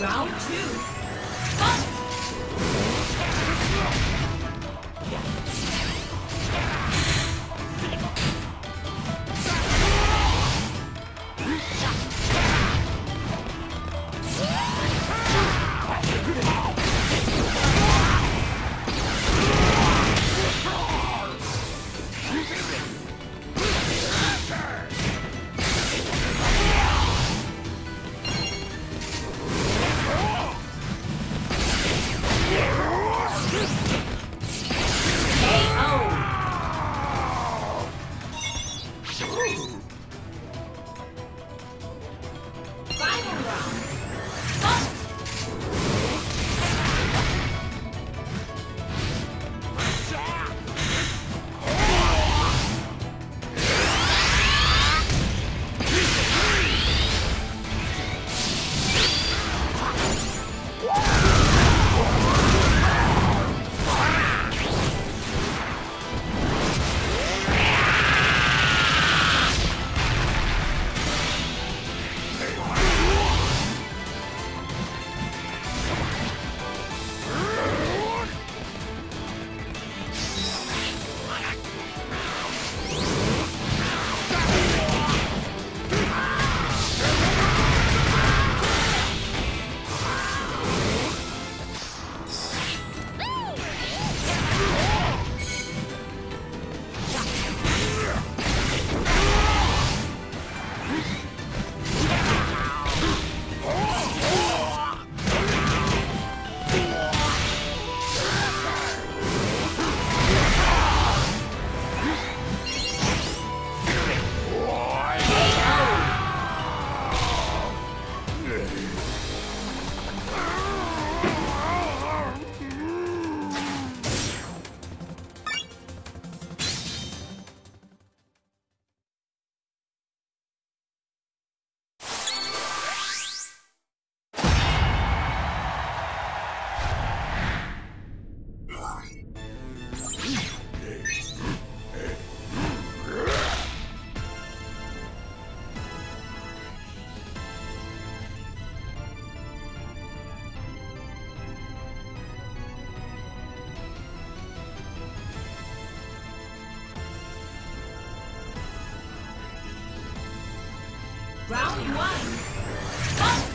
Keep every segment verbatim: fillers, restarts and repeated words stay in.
Round two. Fight! Round one. Fight!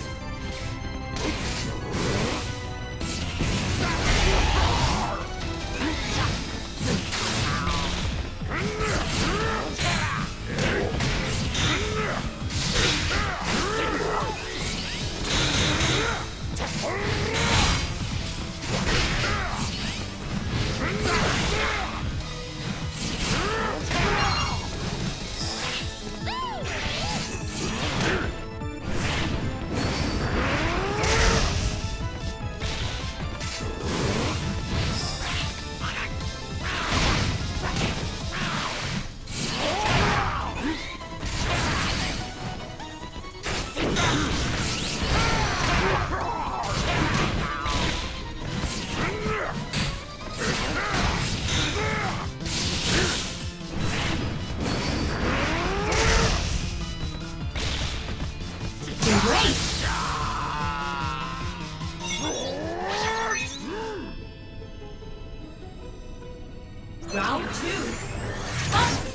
Round two. Fight!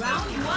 Round one.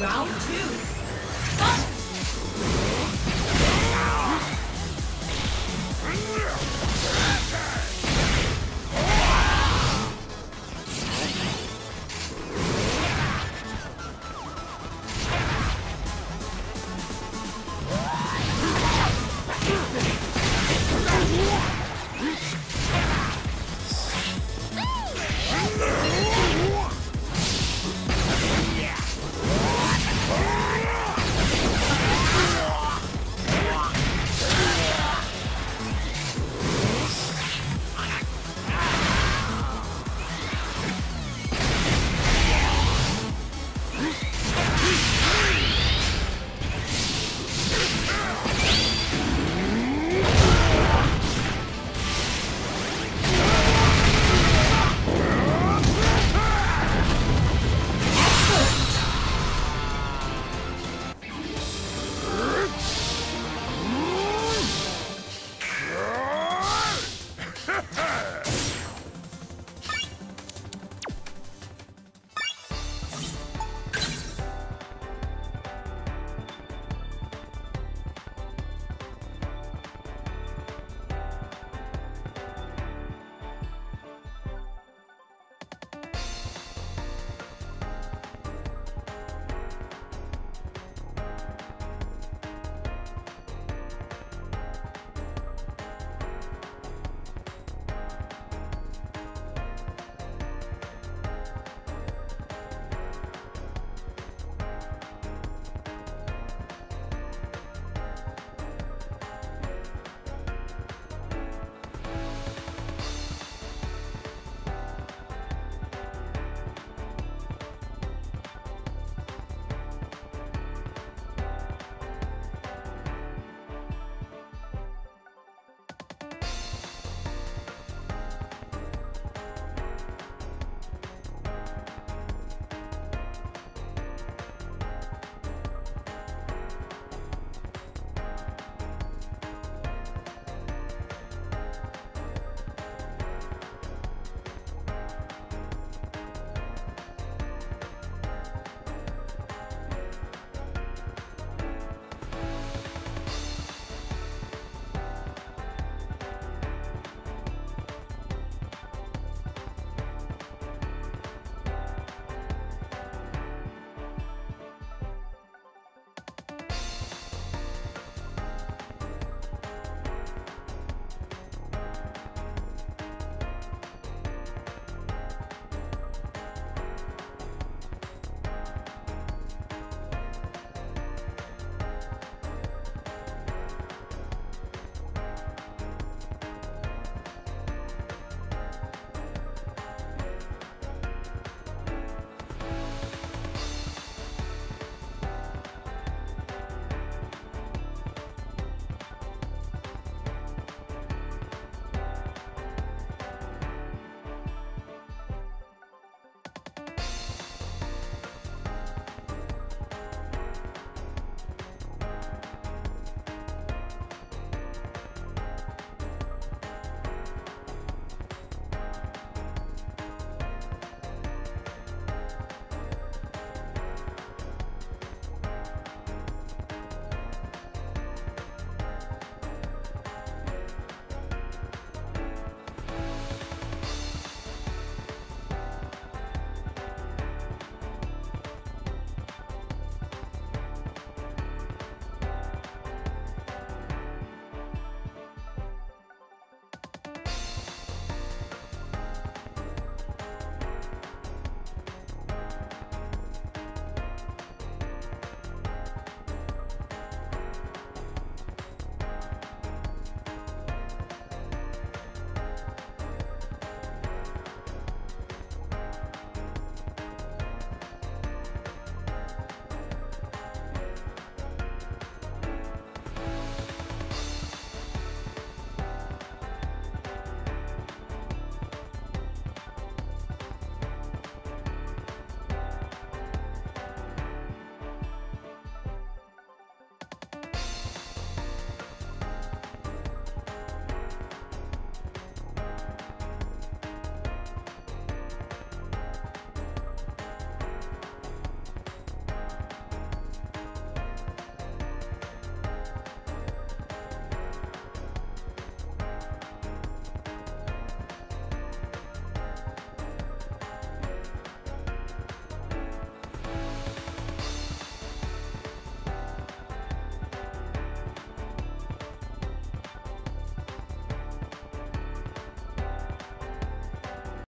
Round two. Fight!